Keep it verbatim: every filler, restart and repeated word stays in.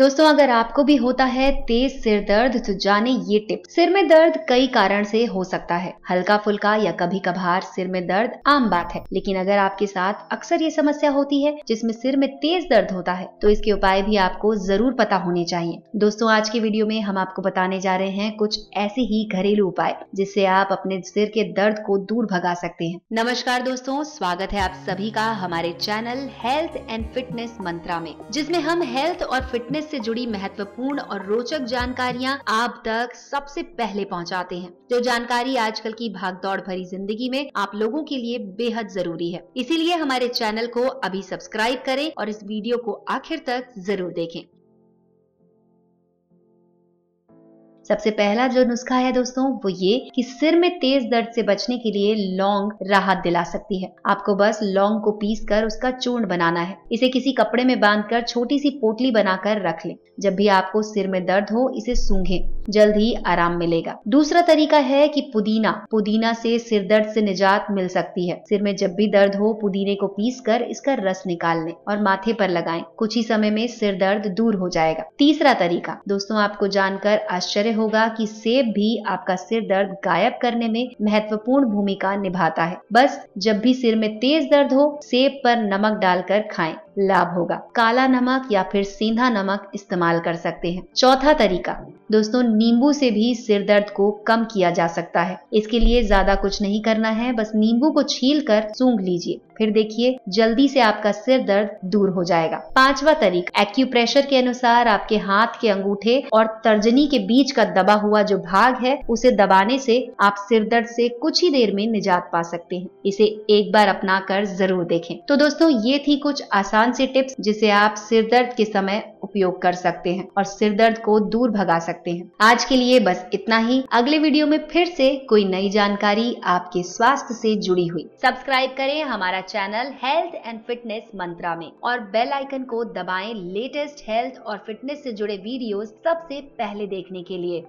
दोस्तों अगर आपको भी होता है तेज सिर दर्द तो जाने ये टिप। सिर में दर्द कई कारण से हो सकता है, हल्का फुल्का या कभी कभार सिर में दर्द आम बात है, लेकिन अगर आपके साथ अक्सर ये समस्या होती है जिसमें सिर में तेज दर्द होता है तो इसके उपाय भी आपको जरूर पता होने चाहिए। दोस्तों आज के वीडियो में हम आपको बताने जा रहे हैं कुछ ऐसे ही घरेलू उपाय जिससे आप अपने सिर के दर्द को दूर भगा सकते हैं। नमस्कार दोस्तों, स्वागत है आप सभी का हमारे चैनल हेल्थ एंड फिटनेस मंत्रा में, जिसमें हम हेल्थ और फिटनेस से जुड़ी महत्वपूर्ण और रोचक जानकारियां आप तक सबसे पहले पहुंचाते हैं। जो जानकारी आजकल की भागदौड़ भरी जिंदगी में आप लोगों के लिए बेहद जरूरी है, इसीलिए हमारे चैनल को अभी सब्सक्राइब करें और इस वीडियो को आखिर तक जरूर देखें। सबसे पहला जो नुस्खा है दोस्तों वो ये कि सिर में तेज दर्द से बचने के लिए लौंग राहत दिला सकती है। आपको बस लौंग को पीस कर उसका चूर्ण बनाना है। इसे किसी कपड़े में बांधकर छोटी सी पोटली बनाकर रख लें। जब भी आपको सिर में दर्द हो इसे सूंघें, जल्द ही आराम मिलेगा। दूसरा तरीका है कि पुदीना, पुदीना से सिर दर्द से निजात मिल सकती है। सिर में जब भी दर्द हो पुदीने को पीस कर इसका रस निकाल लें और माथे पर लगाएं। कुछ ही समय में सिर दर्द दूर हो जाएगा। तीसरा तरीका, दोस्तों आपको जानकर आश्चर्य होगा कि सेब भी आपका सिर दर्द गायब करने में महत्वपूर्ण भूमिका निभाता है। बस जब भी सिर में तेज दर्द हो सेब पर नमक डालकर खाएं, लाभ होगा। काला नमक या फिर सेंधा नमक इस्तेमाल कर सकते हैं। चौथा तरीका दोस्तों, नींबू से भी सिर दर्द को कम किया जा सकता है। इसके लिए ज्यादा कुछ नहीं करना है, बस नींबू को छील कर सूंघ लीजिए, फिर देखिए जल्दी से आपका सिर दर्द दूर हो जाएगा। पांचवा तरीका, एक्यूप्रेशर के अनुसार आपके हाथ के अंगूठे और तर्जनी के बीच का दबा हुआ जो भाग है उसे दबाने से आप सिर दर्द से कुछ ही देर में निजात पा सकते हैं। इसे एक बार अपना कर जरूर देखें। तो दोस्तों ये थी कुछ आसान से टिप्स जिसे आप सिर दर्द के समय उपयोग कर सकते हैं और सिर दर्द को दूर भगा सकते हैं। आज के लिए बस इतना ही। अगले वीडियो में फिर से कोई नई जानकारी आपके स्वास्थ्य से जुड़ी हुई। सब्सक्राइब करें हमारा चैनल हेल्थ एंड फिटनेस मंत्रा में और बेल आइकन को दबाएं लेटेस्ट हेल्थ और फिटनेस से जुड़े वीडियोस सबसे पहले देखने के लिए।